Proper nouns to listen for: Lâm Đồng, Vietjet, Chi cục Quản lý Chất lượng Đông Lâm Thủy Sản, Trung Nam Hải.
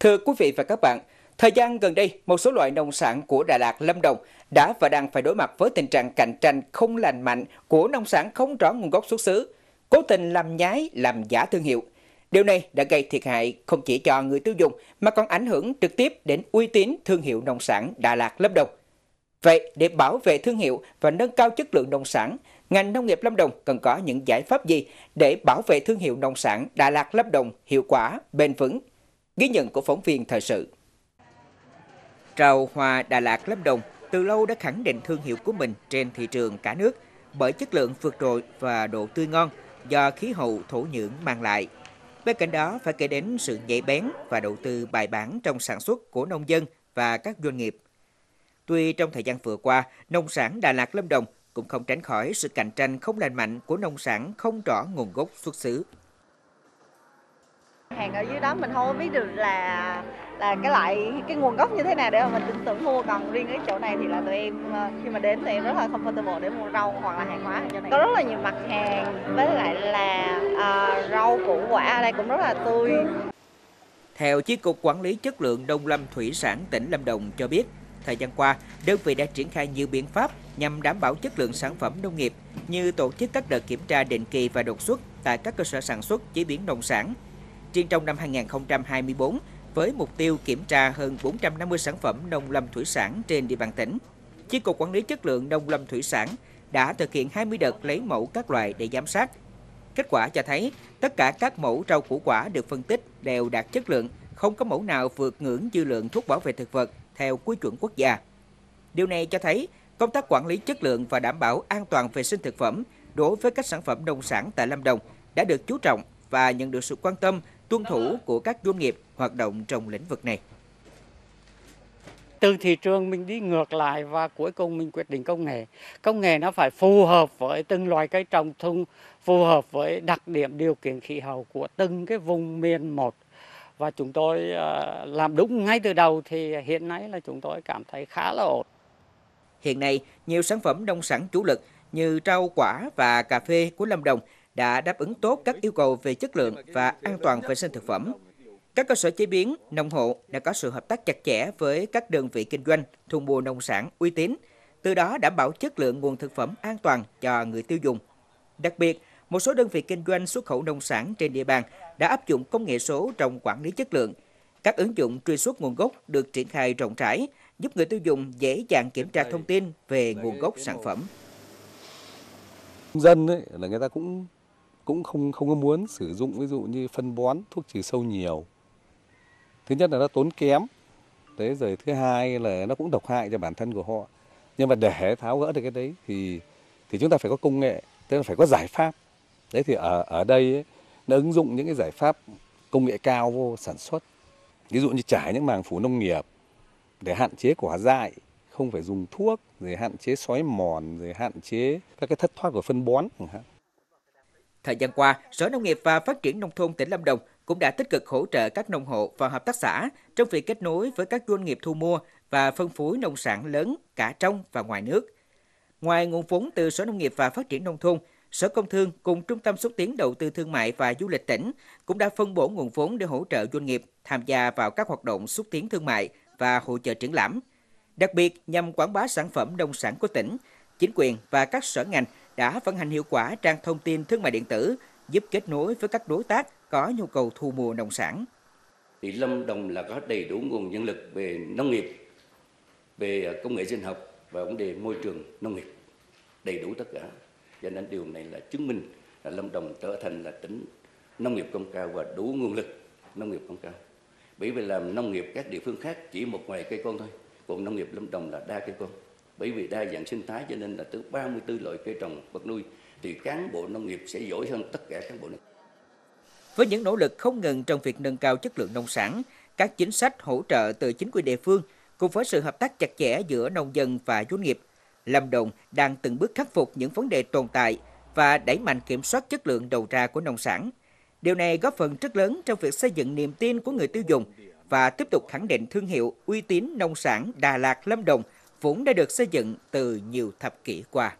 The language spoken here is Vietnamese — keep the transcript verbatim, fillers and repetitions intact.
Thưa quý vị và các bạn, thời gian gần đây, một số loại nông sản của Đà Lạt, Lâm Đồng đã và đang phải đối mặt với tình trạng cạnh tranh không lành mạnh của nông sản không rõ nguồn gốc xuất xứ, cố tình làm nhái, làm giả thương hiệu. Điều này đã gây thiệt hại không chỉ cho người tiêu dùng mà còn ảnh hưởng trực tiếp đến uy tín thương hiệu nông sản Đà Lạt, Lâm Đồng. Vậy, để bảo vệ thương hiệu và nâng cao chất lượng nông sản, ngành nông nghiệp Lâm Đồng cần có những giải pháp gì để bảo vệ thương hiệu nông sản Đà Lạt, Lâm Đồng hiệu quả, bền vững? Ghi nhận của phóng viên thời sự. Trào hoa Đà Lạt, Lâm Đồng từ lâu đã khẳng định thương hiệu của mình trên thị trường cả nước bởi chất lượng vượt trội và độ tươi ngon do khí hậu thổ nhưỡng mang lại. Bên cạnh đó phải kể đến sự nhạy bén và đầu tư bài bản trong sản xuất của nông dân và các doanh nghiệp. Tuy trong thời gian vừa qua, nông sản Đà Lạt, Lâm Đồng cũng không tránh khỏi sự cạnh tranh không lành mạnh của nông sản không rõ nguồn gốc xuất xứ. Hàng ở dưới đó mình không biết được là là cái loại cái nguồn gốc như thế nào để mà mình tin tưởng mua, còn riêng cái chỗ này thì là tụi em khi mà đến thì em rất là comfortable để mua rau hoặc là hàng hóa ở chỗ này. Có rất là nhiều mặt hàng, với lại là à, rau củ quả ở đây cũng rất là tươi. Theo Chi cục Quản lý Chất lượng Đông Lâm Thủy Sản tỉnh Lâm Đồng cho biết, thời gian qua, đơn vị đã triển khai nhiều biện pháp nhằm đảm bảo chất lượng sản phẩm nông nghiệp như tổ chức các đợt kiểm tra định kỳ và đột xuất tại các cơ sở sản xuất chế biến nông sản. Riêng trong năm hai nghìn không trăm hai mươi tư, với mục tiêu kiểm tra hơn bốn trăm năm mươi sản phẩm nông lâm thủy sản trên địa bàn tỉnh, Chi cục Quản lý Chất lượng Nông lâm Thủy sản đã thực hiện hai mươi đợt lấy mẫu các loại để giám sát. Kết quả cho thấy, tất cả các mẫu rau củ quả được phân tích đều đạt chất lượng, không có mẫu nào vượt ngưỡng dư lượng thuốc bảo vệ thực vật theo quy chuẩn quốc gia. Điều này cho thấy, công tác quản lý chất lượng và đảm bảo an toàn vệ sinh thực phẩm đối với các sản phẩm nông sản tại Lâm Đồng đã được chú trọng và nhận được sự quan tâm, tuân thủ của các doanh nghiệp hoạt động trong lĩnh vực này. Từ thị trường mình đi ngược lại và cuối cùng mình quyết định công nghệ. Công nghệ nó phải phù hợp với từng loài cây trồng, thung, phù hợp với đặc điểm điều kiện khí hậu của từng cái vùng miền một. Và chúng tôi làm đúng ngay từ đầu thì hiện nay là chúng tôi cảm thấy khá là ổn. Hiện nay, nhiều sản phẩm nông sản chủ lực như rau quả và cà phê của Lâm Đồng đã đáp ứng tốt các yêu cầu về chất lượng và an toàn vệ sinh thực phẩm. Các cơ sở chế biến, nông hộ đã có sự hợp tác chặt chẽ với các đơn vị kinh doanh, thu mua nông sản uy tín, từ đó đảm bảo chất lượng nguồn thực phẩm an toàn cho người tiêu dùng. Đặc biệt, một số đơn vị kinh doanh xuất khẩu nông sản trên địa bàn đã áp dụng công nghệ số trong quản lý chất lượng. Các ứng dụng truy xuất nguồn gốc được triển khai rộng rãi, giúp người tiêu dùng dễ dàng kiểm tra thông tin về nguồn gốc sản phẩm. Dân ấy, là người ta cũng cũng không không có muốn sử dụng ví dụ như phân bón, thuốc trừ sâu nhiều. Thứ nhất là nó tốn kém, thế rồi thứ hai là nó cũng độc hại cho bản thân của họ. Nhưng mà để tháo gỡ được cái đấy thì thì chúng ta phải có công nghệ, tức là phải có giải pháp. Đấy thì ở ở đây ấy, nó ứng dụng những cái giải pháp công nghệ cao vô sản xuất, ví dụ như trải những màng phủ nông nghiệp để hạn chế quả dại, không phải dùng thuốc, rồi hạn chế xói mòn, rồi hạn chế các cái thất thoát của phân bón. Thời gian qua, Sở Nông nghiệp và Phát triển Nông thôn tỉnh Lâm Đồng cũng đã tích cực hỗ trợ các nông hộ và hợp tác xã trong việc kết nối với các doanh nghiệp thu mua và phân phối nông sản lớn cả trong và ngoài nước. Ngoài nguồn vốn từ Sở Nông nghiệp và Phát triển Nông thôn, Sở Công Thương cùng Trung tâm Xúc tiến Đầu tư Thương mại và Du lịch tỉnh cũng đã phân bổ nguồn vốn để hỗ trợ doanh nghiệp tham gia vào các hoạt động xúc tiến thương mại và hội chợ triển lãm. Đặc biệt, nhằm quảng bá sản phẩm nông sản của tỉnh, chính quyền và các sở ngành đã vận hành hiệu quả trang thông tin thương mại điện tử, giúp kết nối với các đối tác có nhu cầu thu mua nông sản. Thì Lâm Đồng là có đầy đủ nguồn nhân lực về nông nghiệp, về công nghệ sinh học và vấn đề môi trường nông nghiệp, đầy đủ tất cả. Cho nên điều này là chứng minh là Lâm Đồng trở thành là tỉnh nông nghiệp công cao và đủ nguồn lực nông nghiệp công cao. Bởi vì làm nông nghiệp các địa phương khác chỉ một vài cây con thôi, còn nông nghiệp Lâm Đồng là đa cây con. Bởi vì đa dạng sinh thái cho nên là tới ba mươi tư loại cây trồng vật nuôi thì cán bộ nông nghiệp sẽ giỏi hơn tất cả cán bộ nông. Với những nỗ lực không ngừng trong việc nâng cao chất lượng nông sản, các chính sách hỗ trợ từ chính quyền địa phương cùng với sự hợp tác chặt chẽ giữa nông dân và doanh nghiệp, Lâm Đồng đang từng bước khắc phục những vấn đề tồn tại và đẩy mạnh kiểm soát chất lượng đầu ra của nông sản. Điều này góp phần rất lớn trong việc xây dựng niềm tin của người tiêu dùng và tiếp tục khẳng định thương hiệu uy tín nông sản Đà Lạt, Lâm Đồng vốn đã được xây dựng từ nhiều thập kỷ qua.